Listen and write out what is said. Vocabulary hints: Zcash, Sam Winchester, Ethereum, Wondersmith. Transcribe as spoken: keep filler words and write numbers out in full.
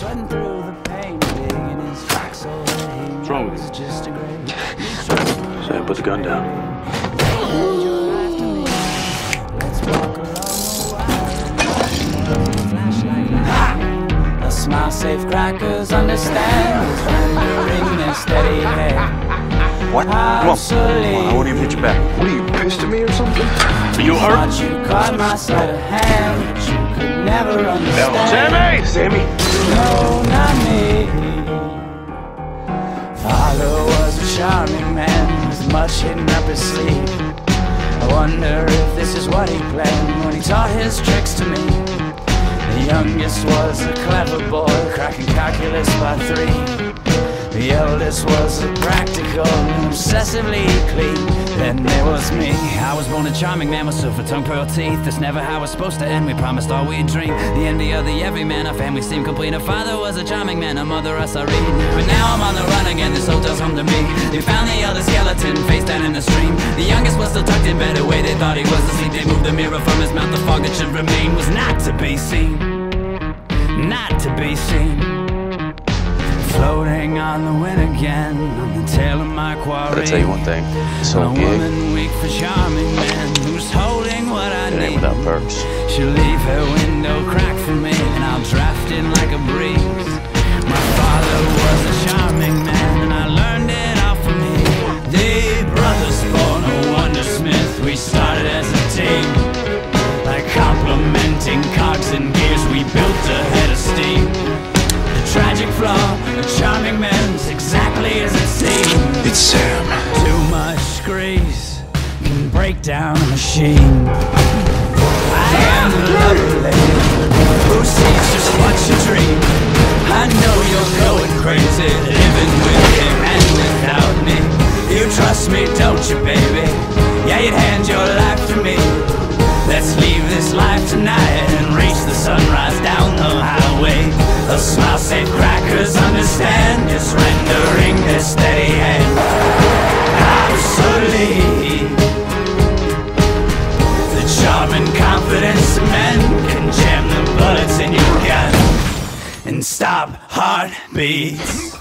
sweating through the pain, digging his back so that he What's wrong with you? Sam, put the gun down. Let's walk along a smile, safe crackers, understand this wandering and steady head. What? Come on. Come on, I won't even hit you back. What are you, pissed at me or something? Are you hurt? You caught my sleight of hand. Never understand. Sammy! Sammy! No, not me. Father was a charming man with much hidden up his sleeve. I wonder if this is what he planned when he taught his tricks to me. The youngest was a clever boy, cracking calculus by three. The eldest was a practical, obsessively clean. Then there was me. I was born a charming man with silver tongue, pearl teeth. That's never how it's supposed to end. We promised all we'd dream. The envy of the everyman. Our family seemed complete. Our father was a charming man. Our mother us I read. But now I'm on the run again. This hotel's home to me. They found the elder skeleton face down in the stream. The youngest was still tucked in bed away. They thought he was asleep. They moved the mirror from his mouth. The fog that should remain was not to be seen. Not to be seen. Floating on the wind again, on the tail of my quarry. But I tell you one thing, it's so gig. It ain't without perks. She'll leave her window cracked for me, and I'll draft in like a breeze. My father was a charming man, and I learned it all from him. The brothers born a Wondersmith, we started as a team. Like complementing cogs and gears, we built a head of steam. Tragic flaw, a charming man's exactly as it seems. It's Sam. Too much grease can break down a machine. I am lovely. Who sees just what you dream? I know you're going crazy, living with him and without me. You trust me, don't you, baby? Yeah, you'd hand your life to me. Let's leave this life tonight and reach the sunrise down the highway. A smile said crackers understand this rendering their steady hand. Absolutely. The charm and confidence of men can jam the bullets in your gun and stop heartbeats.